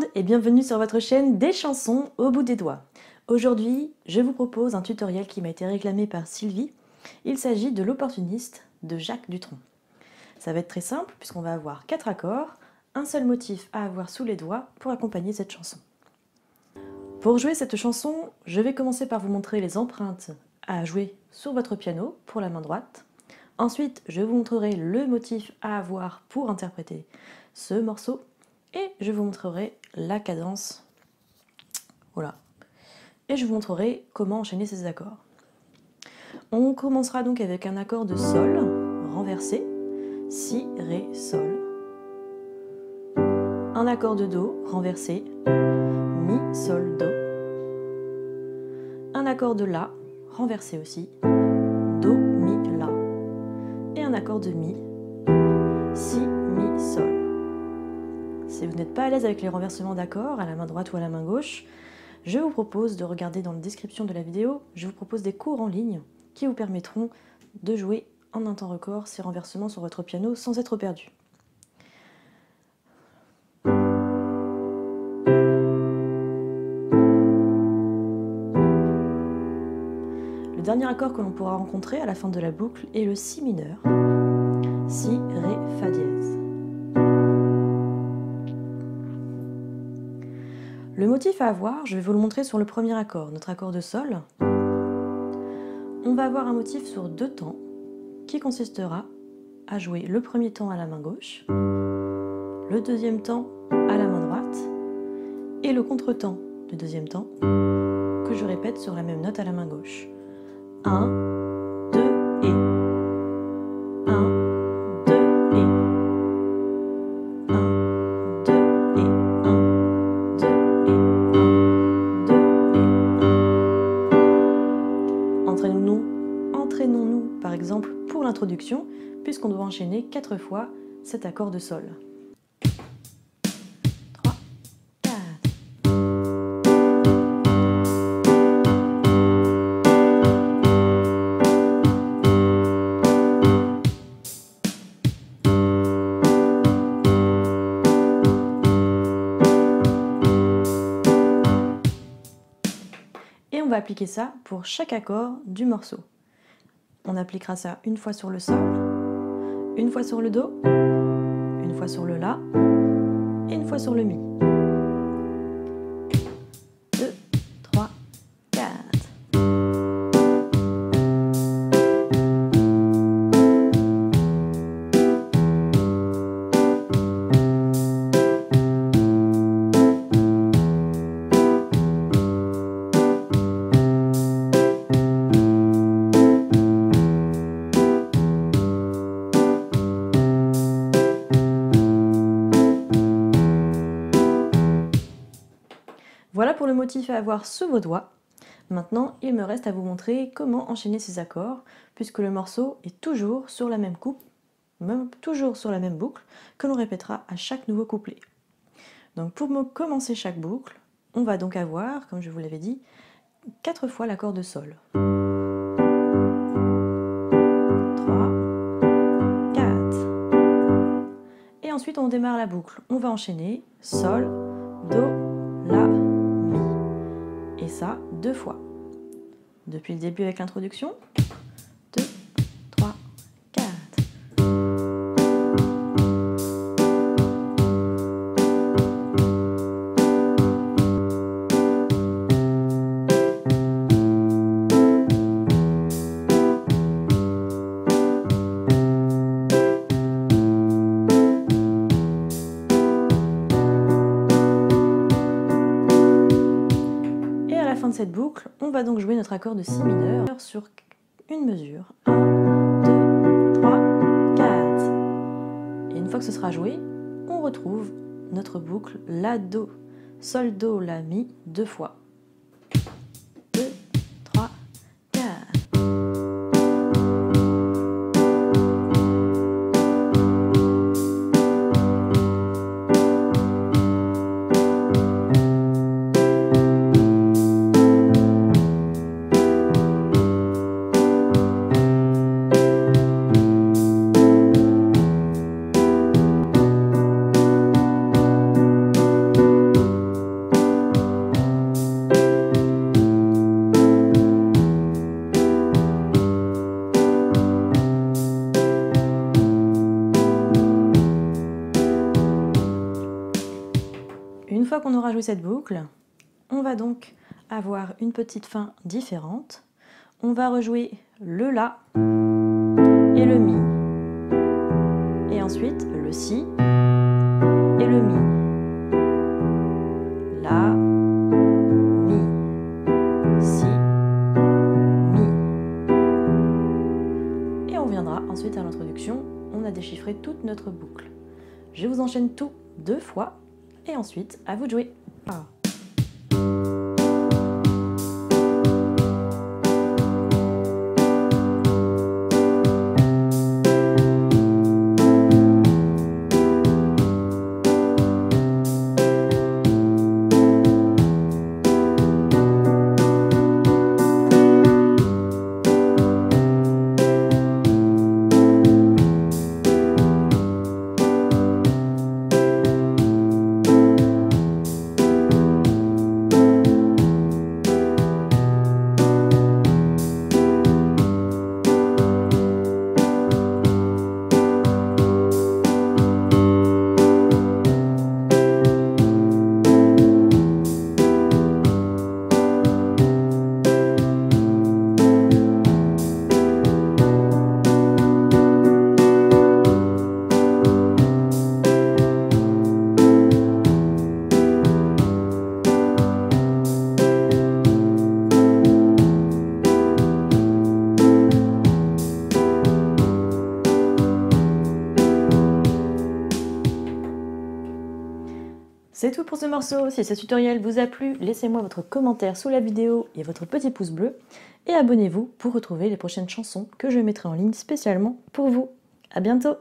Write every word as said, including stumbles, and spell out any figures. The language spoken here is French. monde et bienvenue sur votre chaîne des chansons au bout des doigts. Aujourd'hui, je vous propose un tutoriel qui m'a été réclamé par Sylvie. Il s'agit de L'opportuniste de Jacques Dutronc. Ça va être très simple puisqu'on va avoir quatre accords, un seul motif à avoir sous les doigts pour accompagner cette chanson. Pour jouer cette chanson, je vais commencer par vous montrer les empreintes à jouer sur votre piano pour la main droite. Ensuite, je vous montrerai le motif à avoir pour interpréter ce morceau. Et je vous montrerai la cadence, voilà, et je vous montrerai comment enchaîner ces accords. On commencera donc avec un accord de sol renversé, si, ré, sol, un accord de do renversé, mi, sol, do, un accord de la renversé aussi, do, mi, la, et un accord de mi, si, mi, sol. Si vous n'êtes pas à l'aise avec les renversements d'accords, à la main droite ou à la main gauche, je vous propose de regarder dans la description de la vidéo, je vous propose des cours en ligne qui vous permettront de jouer en un temps record ces renversements sur votre piano sans être perdu. Le dernier accord que l'on pourra rencontrer à la fin de la boucle est le si mineur, si, ré, fa dièse. Le motif à avoir, je vais vous le montrer sur le premier accord, notre accord de sol. On va avoir un motif sur deux temps qui consistera à jouer le premier temps à la main gauche, le deuxième temps à la main droite et le contretemps du deuxième temps que je répète sur la même note à la main gauche. un, deux et. un, deux et. un, deux et. Entraînons-nous par exemple pour l'introduction, puisqu'on doit enchaîner quatre fois cet accord de sol. Et on va appliquer ça pour chaque accord du morceau. On appliquera ça une fois sur le sol, une fois sur le do, une fois sur le la et une fois sur le mi. Voilà pour le motif à avoir sous vos doigts. Maintenant, il me reste à vous montrer comment enchaîner ces accords, puisque le morceau est toujours sur la même coupe, même toujours sur la même boucle, que l'on répétera à chaque nouveau couplet. Donc pour commencer chaque boucle, on va donc avoir, comme je vous l'avais dit, quatre fois l'accord de sol. trois, quatre. Et ensuite on démarre la boucle. On va enchaîner sol, do, la, et ça deux fois. Depuis le début avec l'introduction. deux, trois, quatre. De cette boucle, on va donc jouer notre accord de si mineur sur une mesure. un, deux, trois, quatre. Et une fois que ce sera joué, on retrouve notre boucle la do, sol do la mi deux fois. à jouer cette boucle. On va donc avoir une petite fin différente. On va rejouer le La et le Mi. Et ensuite le Si et le Mi. La, Mi, Si, Mi. Et on reviendra ensuite à l'introduction. On a déchiffré toute notre boucle. Je vous enchaîne tout deux fois. Et ensuite, à vous de jouer. Ah. C'est tout pour ce morceau. Si ce tutoriel vous a plu, laissez-moi votre commentaire sous la vidéo et votre petit pouce bleu. Et abonnez-vous pour retrouver les prochaines chansons que je mettrai en ligne spécialement pour vous. À bientôt!